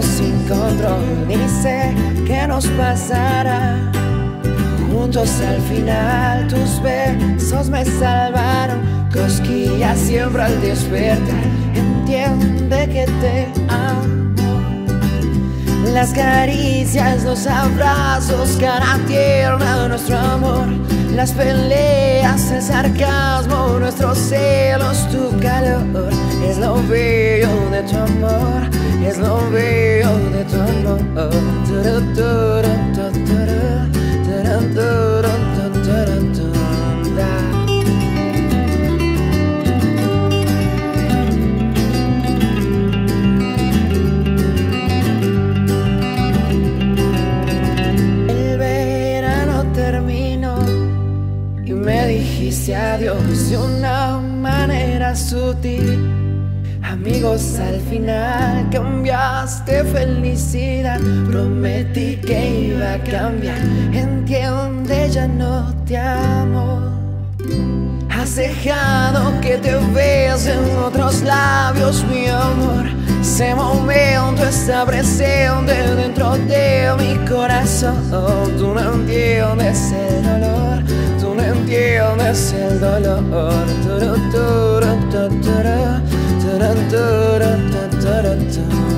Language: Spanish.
Sin control, dice que nos pasará. Juntos al final tus besos me salvaron. Cosquillas siempre al despertar. Entiende que te amo. Las caricias, los abrazos, cara tierna de nuestro amor. Las peleas, el sarcasmo, nuestros celos, tu calor. Es lo bello de tu amor, es lo bello de tu amor. El verano terminó y me dijiste adiós de una manera sutil. Amigos, al final cambiaste felicidad. Prometí que iba a cambiar. Entiende, ya no te amo. Has dejado que te besen otros labios, mi amor. Ese momento está presente dentro de mi corazón. Tú no entiendes el dolor, tú no entiendes el dolor. Turu, turu, turu, turu. Dun dun dun dun dun dun.